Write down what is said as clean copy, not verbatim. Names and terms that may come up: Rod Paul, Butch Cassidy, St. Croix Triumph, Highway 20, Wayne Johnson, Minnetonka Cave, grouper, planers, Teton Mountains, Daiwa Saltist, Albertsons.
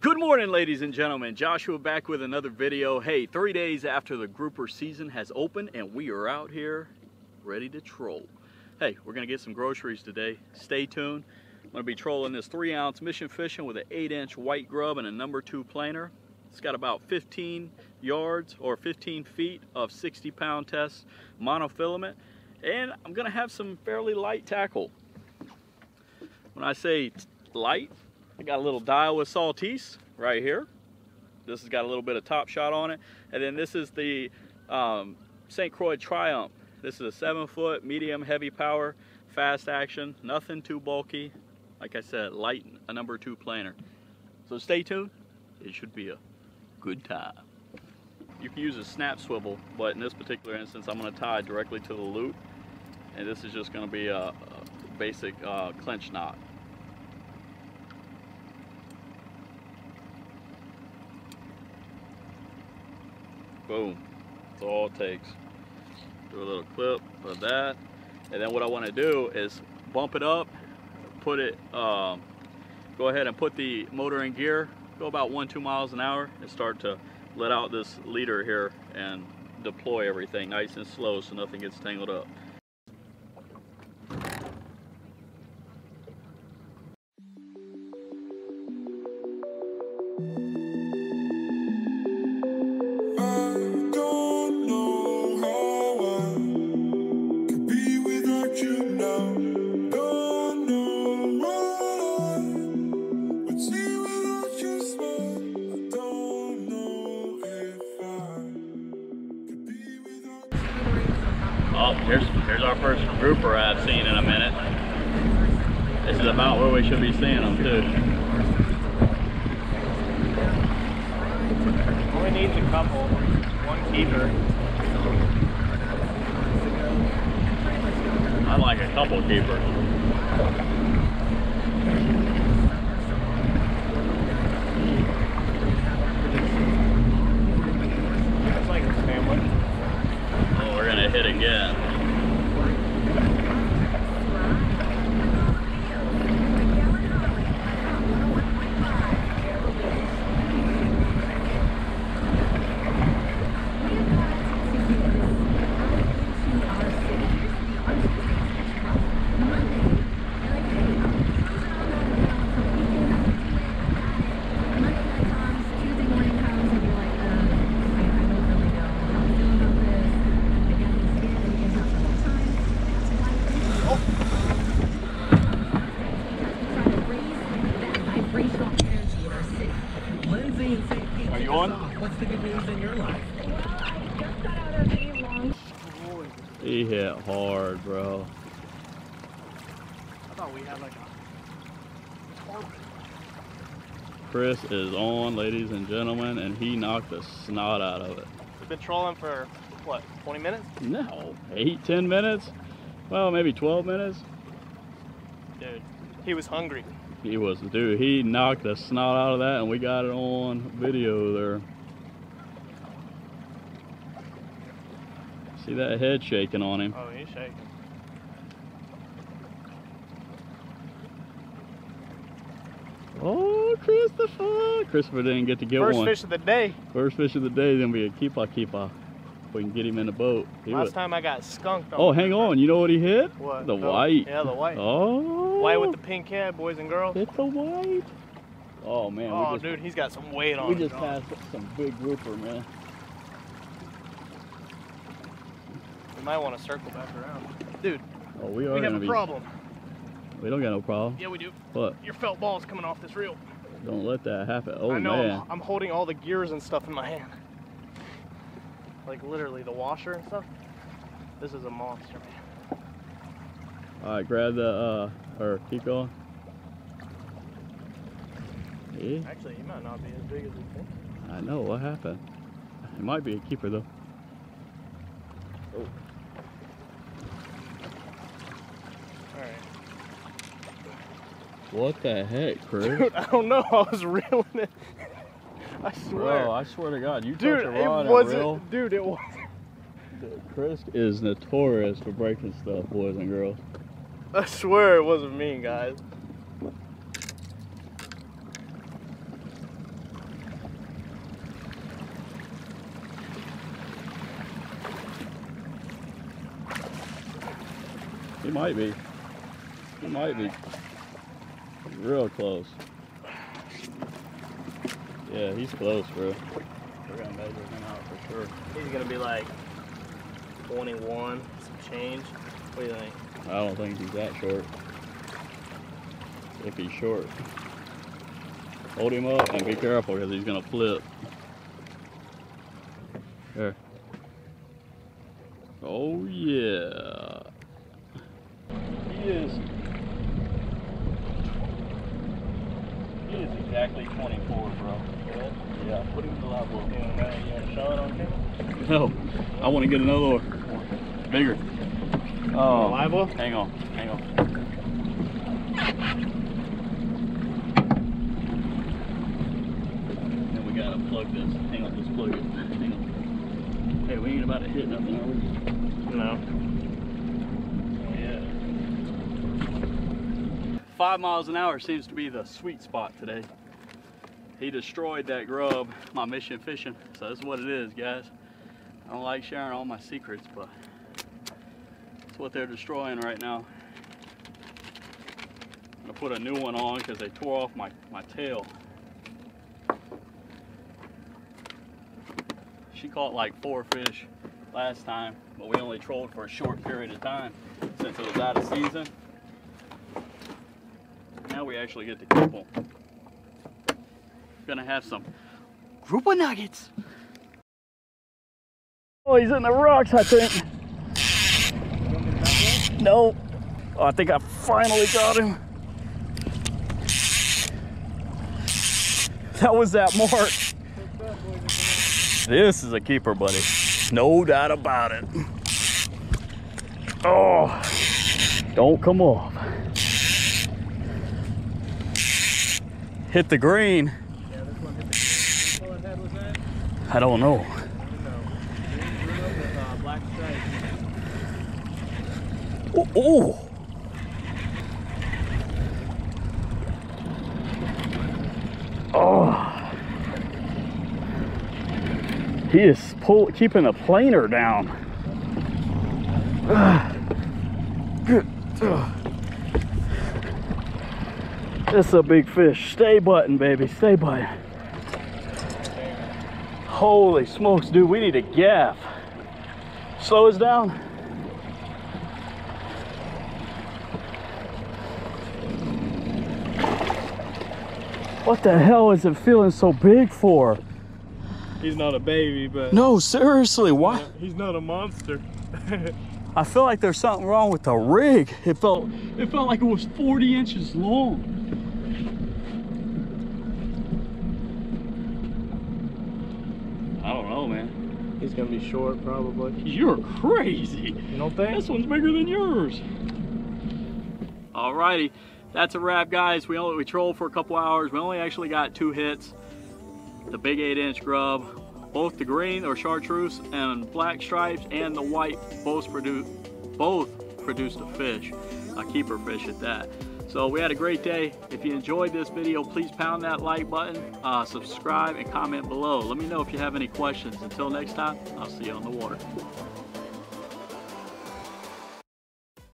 Good morning, ladies and gentlemen. Joshua back with another video. Hey, 3 days after the grouper season has opened and we are out here ready to troll. Hey, we're gonna get some groceries today. Stay tuned. I'm gonna be trolling this 3-ounce mission fishing with an 8-inch white grub and a #2 planer. It's got about 15 yards or 15 feet of 60-pound test monofilament, and I'm gonna have some fairly light tackle. When I say light, I got a little Daiwa Saltist right here. This has got a little bit of top shot on it. And then this is the St. Croix Triumph. This is a 7-foot, medium, heavy power, fast action, nothing too bulky. Like I said, light, a #2 planer. So stay tuned, it should be a good tie. You can use a snap swivel, but in this particular instance, I'm gonna tie directly to the loop. And this is just gonna be a basic clinch knot. Boom, that's all it takes. Do a little clip of that. And then what I wanna do is bump it up, put it, go ahead and put the motor in gear, go about 1-2 miles an hour and start to let out this leader here and deploy everything nice and slow so nothing gets tangled up. Oh, here's our first grouper I've seen in a minute. This is about where we should be seeing them too. Only needs a couple, one keeper. I like a couple keepers. That's like a family. Hit again. What's the good news in your life? He hit hard, bro. I thought we had like a orbit. Chris is on, ladies and gentlemen, and he knocked the snot out of it. We've been trolling for what, 20 minutes? No, 8-10 minutes. Well, maybe 12 minutes. Dude, he was hungry. He was, dude, he knocked the snot out of that and we got it on video there. See that head shaking on him? Oh, he's shaking. Oh, Christopher! Christopher didn't get to get one. First fish of the day. First fish of the day is going to be a keeper. If we can get him in the boat. Last time I got skunked. Oh, hang on. You know what he hit? What? The white. Yeah, the white. Oh. White with the pink head, boys and girls. It's a white. Oh, man. Oh, dude, he's got some weight on him. We just passed some big grouper, man. We might want to circle back around. Dude, oh, we have a problem. We don't got no problem. Yeah, we do. What? Your felt ball's coming off this reel. Don't let that happen. Oh, man. I know. Man. I'm holding all the gears and stuff in my hand. Like, literally, the washer and stuff. This is a monster, man. All right, grab the, or keep going. Yeah. Actually, he might not be as big as we think. I know, what happened? It might be a keeper, though. Oh. All right. What the heck, Chris? Dude, I don't know. I was reeling it. I swear. Bro, I swear to God, you touched a rod and reel. Dude, it wasn't. Chris is notorious for breaking stuff, boys and girls. I swear it wasn't me, guys. It might be. It might be. Real close. Yeah, he's close, bro. We're gonna measure him out for sure. He's gonna be like 21, some change. What do you think? I don't think he's that short. If he's short, hold him up and be careful because he's gonna flip. There. Oh yeah. He is. He is exactly 24, bro. Yeah. Yeah. Put him in the live well. You want to show it on camera? No. I want to get another one. Bigger. Oh. Live well? Hang on. Hang on. Plug this. Hang on, just plug it. Hang on. Hey, we ain't about to hit nothing, are we? No. Oh, yeah. 5 miles an hour seems to be the sweet spot today. He destroyed that grub, my mission fishing. So that's what it is, guys. I don't like sharing all my secrets, but that's what they're destroying right now. I'm gonna put a new one on because they tore off my tail. She caught like 4 fish last time, but we only trolled for a short period of time since it was out of season. Now we actually get to keep them. Gonna have some grouper nuggets. Oh, he's in the rocks, I think. No. Oh, I think I finally got him. That was that mark. This is a keeper, buddy. No doubt about it. Oh, don't come off. Hit the green. Yeah, this one hit the green. What color head was that? I don't know. Black stripe. Oh. Oh. He is keeping the planer down. Good. That's a big fish. Stay button, baby. Stay button. Holy smokes, dude. We need a gaff. Slow us down. What the hell is it feeling so big for? He's not a baby, but... No, seriously, why? He's not a monster. I feel like there's something wrong with the rig. It felt like it was 40 inches long. I don't know, man. He's gonna be short, probably. You're crazy. You don't think? This one's bigger than yours. Alrighty, that's a wrap, guys. We trolled for a couple hours. We only actually got 2 hits. The big 8-inch grub, both the green or chartreuse and black stripes and the white both produced a fish, a keeper fish at that. So we had a great day. If you enjoyed this video, please pound that like button, subscribe and comment below. Let me know if you have any questions. Until next time, I'll see you on the water.